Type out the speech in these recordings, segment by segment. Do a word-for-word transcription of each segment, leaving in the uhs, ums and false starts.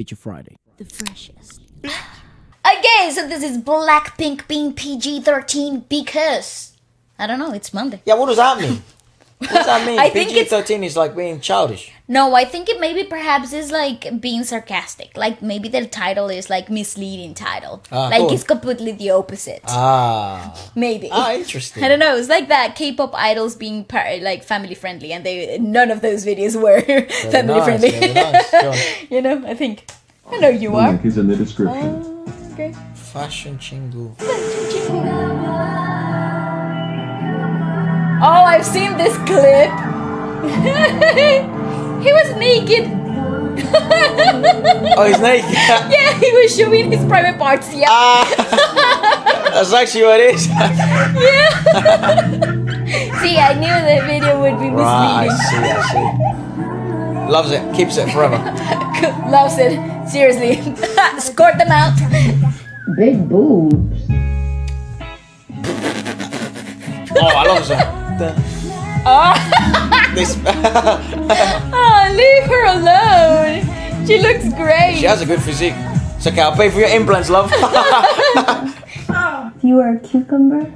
Feature Friday. The freshest. Okay, so this is Blackpink being P G thirteen because, I don't know, it's Monday. Yeah, what does that mean? What does that mean? P G thirteen is like being childish. No, I think it maybe perhaps is like being sarcastic. Like maybe the title is like misleading title. Ah, like cool. It's completely the opposite. Ah. Maybe. Ah, interesting. I don't know. It's like that K-pop idols being part, like family friendly, and they none of those videos were family nice, friendly. Very nice. Go on. You know, I think. I know you are. The link is in the description. Uh, okay. Fashion Chingu. Fashion Chingu. Oh, I've seen this clip. He was naked. Oh, he's naked? Yeah, he was showing his private parts, yeah. Uh, that's actually what it is. Yeah. See, I knew the video would be misleading. Right, I see, I see. Loves it, keeps it forever. Loves it, seriously. Scored them out. Big boobs. Oh, I love that. Oh. Oh, leave her alone. She looks great. She has a good physique. It's okay, I'll pay for your implants, love. You are a cucumber.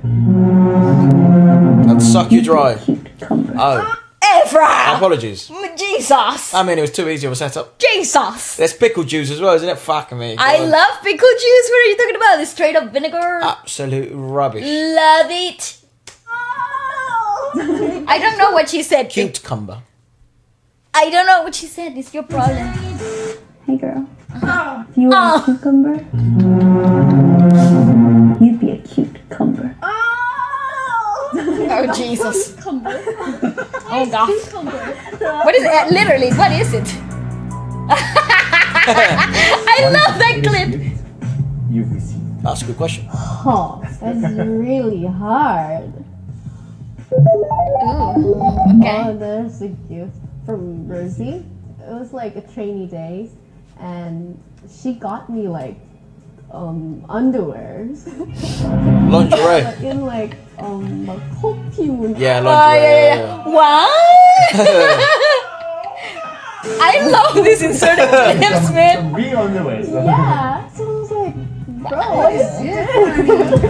I'd suck you dry. Cucumber. Oh. Ephra! Apologies. Jesus! I mean, it was too easy of a setup. Jesus! There's pickle juice as well, isn't it? Fuck me. I God. love pickle juice. What are you talking about? It's straight up vinegar. Absolute rubbish. Love it. I don't know what she said. Cucumber. I don't know what she said. It's your problem. Hey, girl. Oh. If you were oh. a cucumber, you'd be a cucumber. Oh, oh Jesus. Cucumber. Oh, God. What is it? Literally, what is it? I love that clip. You've received. That's a good question. Oh, that's really hard. Ooh, okay. Oh, there's a gift from Rosie. It was like a trainee day, and she got me like um underwears. Lingerie. In like um a copium. Yeah, lingerie. Uh, yeah, yeah. What? I love this insert of clips, man. Some real underwears. Yeah. So I was like, bro, what is this? She was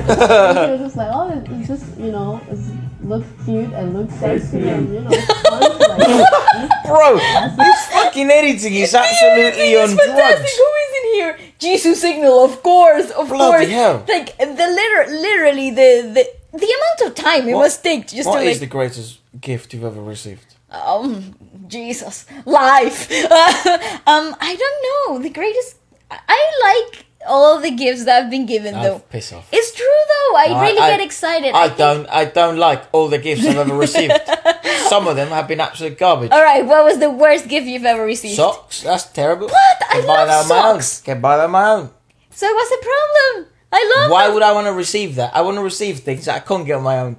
just like, oh, it's just, you know, it's look cute and look sexy and, you know, fun. Like, bro, this fucking editing is absolutely yeah, on fantastic. drugs. Who is in here? Jesus Signal, of course, of Bloody course. Hell. Like the liter literally the, the the amount of time it what, must take just what to. What is like, the greatest gift you've ever received? Um, Jesus, life. um, I don't know. The greatest. I like all the gifts that I've been given, oh, though. Piss off. It's true, though. I no, really I, get excited. I, I don't. I don't like all the gifts I've ever received. Some of them have been absolute garbage. All right. What was the worst gift you've ever received? Socks. That's terrible. What? Can I buy love that on socks. My own. Can buy them on my own. So what's the problem? I love. Why them. would I want to receive that? I want to receive things that I can't get on my own.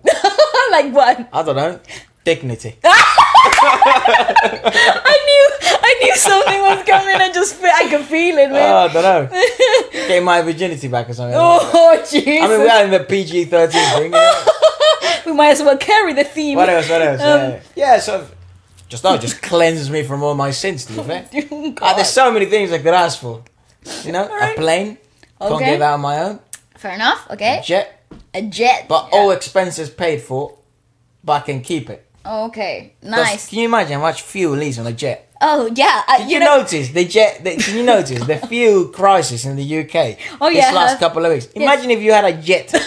Like what? I don't know. Dignity. I knew, I knew something was coming. I just, I could feel it, man. Oh, I don't know. Getting my virginity back or something. Oh, jeez. Like I mean, we're out in the P G thirteen thing. Yeah. We might as well carry the theme. What else? What else? Um, yeah, yeah. Sort of. Just no, just cleanses me from all my sins. To be fair, like, there's so many things I could ask for. You know, right. a plane. Okay. Can't get that on my own. Fair enough. Okay. A jet. A jet. But yeah. all expenses paid for. But I can keep it. Okay, nice. Can you imagine how much fuel is on a jet? Oh, yeah. Uh, Did you, you know notice the jet? The, did you notice the fuel crisis in the U K oh, this yeah, last uh, couple of weeks? Imagine yes. if you had a jet. I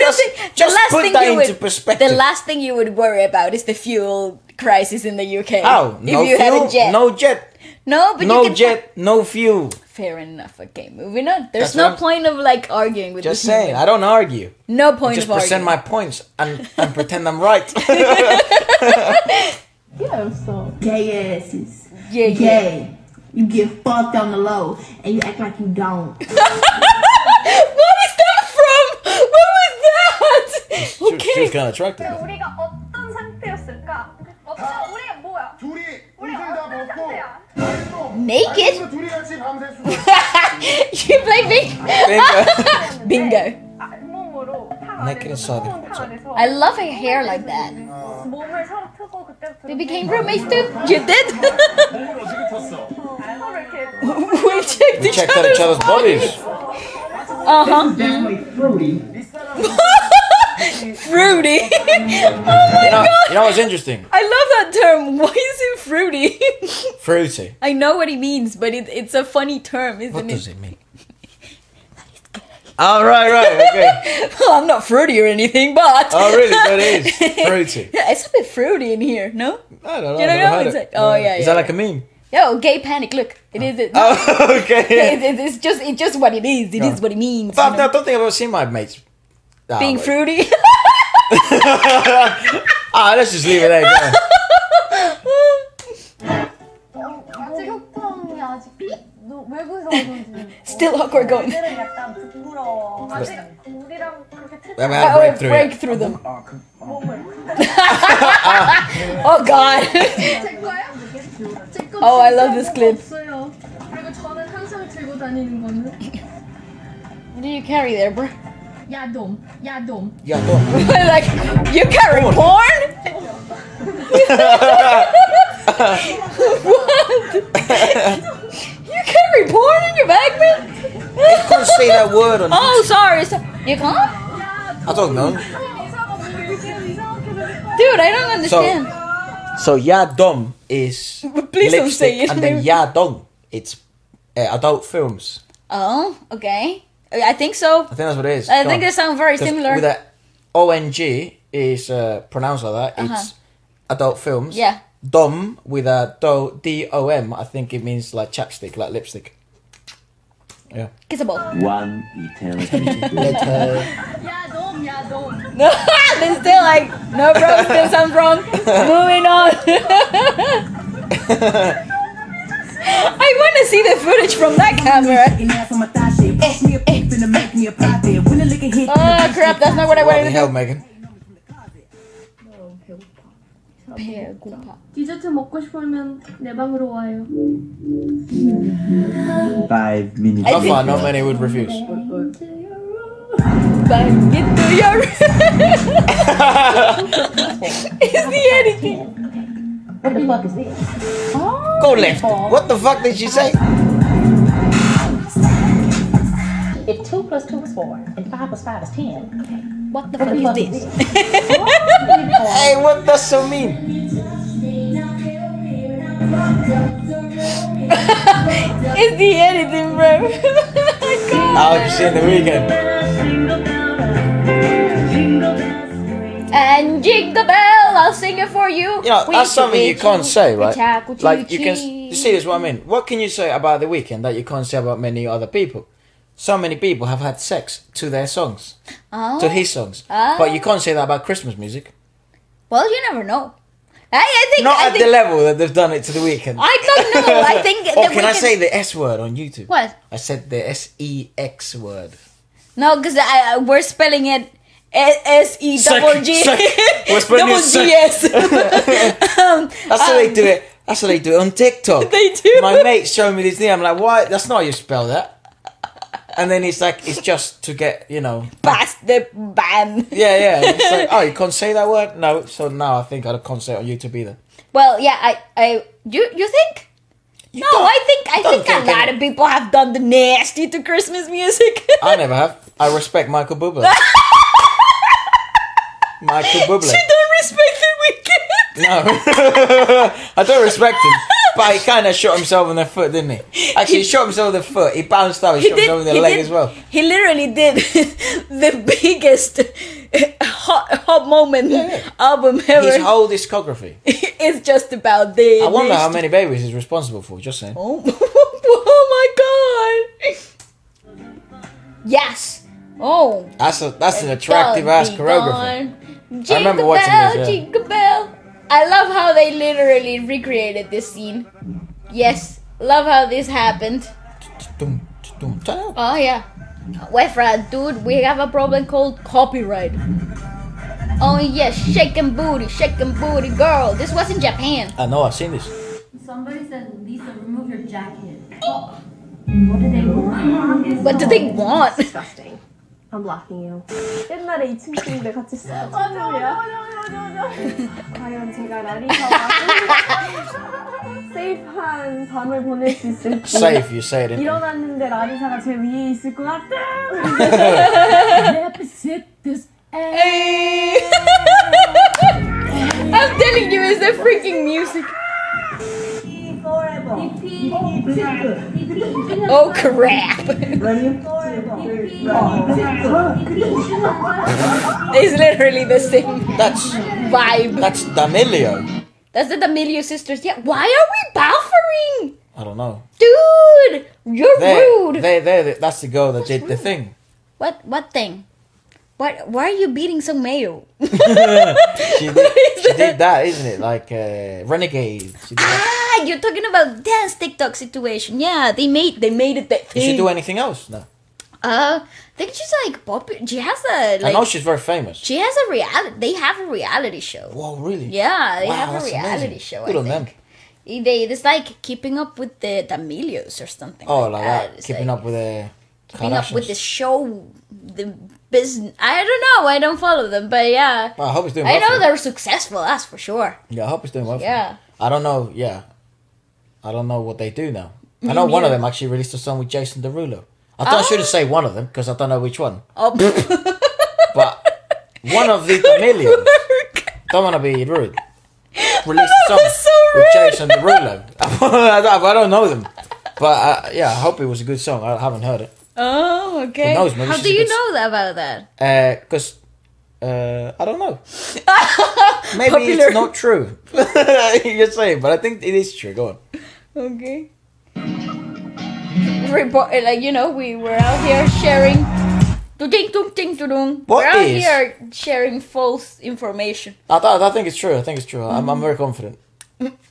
just, don't think... Just last put thing that into would, perspective. The last thing you would worry about is the fuel crisis in the U K. Oh, no if you fuel, had a jet. no jet. No, but no you jet, no fuel. Fair enough. Okay, moving on. There's That's no point I'm, of like arguing with. Just saying, people. I don't argue. No point of arguing. Just present my points and, and pretend I'm right. Yeah, so gay asses. Yeah, yeah. Gay. You get fucked on the low and you act like you don't. What is that from? What was that? She, okay. she was kind of attractive. Naked? You play bingo? Bingo. Naked inside the closet. I love her hair like that. We became roommates too? You did? checked, we each, checked other's each other's bodies. bodies. Uh-huh. Fruity. Fruity. Oh my you know, god. You know what's interesting? I love that term. Why is it fruity? Fruity. I know what it means, but it, it's a funny term, isn't it? What does it, it mean? Oh, right, right, okay. Well, I'm not fruity or anything, but... Oh, really? That is fruity. Yeah, it's a bit fruity in here, no? I don't know. You don't know? It's like, oh, no. yeah, Is yeah, that yeah. like a meme? Yo, gay panic, look. It oh. is... It, oh, okay. Yeah. It, it, it's, just, it's just what it is. It oh. is what it means. But you know? I don't think I've ever seen my mates... Oh, Being wait. fruity? Ah, oh, let's just leave it there. Still awkward going. I mean, I break, through break through them. Oh god. Oh, I love this clip. What do you carry there, bro? Yadom, yadom. Yadom. Like, you carry porn? What? You carry porn in your bag, man? You couldn't say that word on Oh, sorry. So you can't? I don't know. Dude, I don't understand. So, so yadom is Please don't say it. And then yadong, it's uh, adult films. Oh, okay. I think so. I think that's what it is. I Go think on. They sound very similar. With that O N G is uh, pronounced like that. Uh-huh. It's adult films. Yeah. Dom with a do, D O M. I think it means like chapstick, like lipstick. Yeah. Kissable. One eternity later. Yeah, dom, yeah, dom. No, they're still like, no, bro, still sounds wrong. Moving on. I want to see the footage from that camera. Eh, eh, eh. Oh crap, that's not what I wanted to do. What the hell, Megan? 배고파. 디저트 먹고 싶으면 내 방으로 와요. Five minutes. That's why not many would refuse. Bang, get to your room. Is the editing? What the fuck is this? Oh, go left. What the fuck did she say? If two plus two is four and five plus five is ten, what the fuck is this? Hey, what does so mean? It's the editing, bro. I'll just see the Weeknd. And jingle bell, I'll sing it for you. You know, that's something you can't say, right? Like you can, you see, this is what I mean. What can you say about the Weeknd that you can't say about many other people? So many people have had sex to their songs, oh. to his songs. Oh. But you can't say that about Christmas music. Well, you never know. I, I think, Not I at think... the level that they've done it to the Weeknd. I don't know. I think the oh, can Weeknd... I say the S word on YouTube? What? I said the S E X word. No, because we're spelling it S E double G. We're spelling it S E X. That's how they do it. That's how they do it on TikTok. They do. My mate showed me this thing. I'm like, why? That's not how you spell that. And then it's like, it's just to get, you know... Past the ban. Yeah, yeah. It's like, oh, you can't say that word? No. So now I think I can't say it on YouTube either. Well, yeah, I... I you you think? You no, I think I think, think a lot of people have done the nasty to Christmas music. I never have. I respect Michael Bublé. Michael Bublé. You don't respect the Weeknd. No. I don't respect him. But he kind of shot himself in the foot, didn't he? Actually, he, he shot himself in the foot. He bounced out. He, he shot did, himself in the leg did, as well. He literally did the biggest hot, hot moment yeah, yeah. album ever. His whole discography. It's just about the... I wonder how many babies he's responsible for, just saying. Oh, oh my god. Yes. Oh. That's a, that's an attractive ass choreography. Jingle I remember watching bell, this, yeah. Jingle bell. I love how they literally recreated this scene. Yes, love how this happened. Oh yeah. Wait, Fred, dude, we have a problem called copyright. Oh yes, shaking booty, shaking booty, girl. This was in Japan. I know, I've seen this. Somebody said, Lisa, remove your jacket. What do they want? What do they want? Disgusting. I'm blocking you. 옛날에 이 층 침대 같이 쓰던 침대야. 과연 제가 라리사와 세이프한 밤을 보낼 수 있을지. Safe, you said it. 일어났는데 라리사가 제 위에 있을 것 같아. I'm telling you, it's the freaking music. Oh crap! It's literally the same that's, vibe. That's D'Amelio. That's the D'Amelio sisters. Yeah. Why are we buffering? I don't know. Dude, you're they're, rude. They, they, that's the girl that that's did rude. The thing. What? What thing? What? Why are you beating some mayo? she did, she did that, isn't it? Like uh, renegade. She did that. You're talking about dance TikTok situation. Yeah, they made they made it that thing. Did she do anything else? No. Uh, I think she's like popular. She has a. Like, I know she's very famous. She has a reality. They have a reality show. Wow, really? Yeah, they wow, have a reality amazing. Show. Good I on think. Them. They it's like keeping up with the D'Amelios or something. Oh, like, like that. that. Keeping like, up with the. Keeping up with the show, the business. I don't know. I don't follow them, but yeah. Well, I hope it's doing. I well know they're successful. That's for sure. Yeah, I hope it's doing well. Yeah. For I don't know. Yeah. I don't know what they do now. I know yeah. one of them actually released a song with Jason Derulo. I thought oh. I shouldn't say one of them because I don't know which one. Oh. But one of the D'Amelios, don't want to be rude, released a song so with Jason Derulo. I don't know them. But uh, yeah, I hope it was a good song. I haven't heard it. Oh, okay. Who knows, maybe how do you know that about that? Because... Uh, Uh, I don't know. Maybe popular. It's not true. You're saying, but I think it is true. Go on. Okay. Repo like you know, we were out here sharing. What we're out is? Here sharing false information. I, th I think it's true. I think it's true. Mm. I'm, I'm very confident.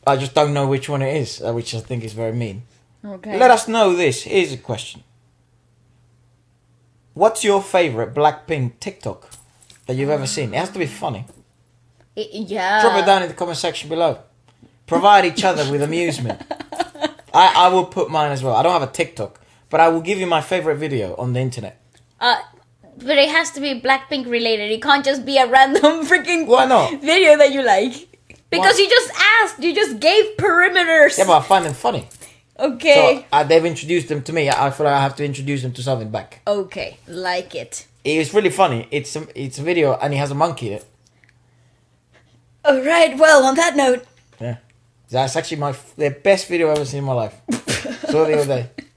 I just don't know which one it is, which I think is very mean. Okay. Let us know this. Here's a question. What's your favorite Blackpink TikTok? That you've ever seen. It has to be funny. It, yeah. Drop it down in the comment section below. Provide each other with amusement. I, I will put mine as well. I don't have a TikTok, but I will give you my favorite video on the internet. Uh, but it has to be Blackpink related. It can't just be a random freaking Why not? Video that you like. Because Why? You just asked. You just gave perimeters. Yeah, but I find them funny. Okay. So uh, they've introduced them to me. I, I feel like I have to introduce them to something back. Okay, like it. It's really funny. It's a, it's a video and he has a monkey in it. Alright, well, on that note. Yeah. That's actually my f the best video I've ever seen in my life. Saw it the other day.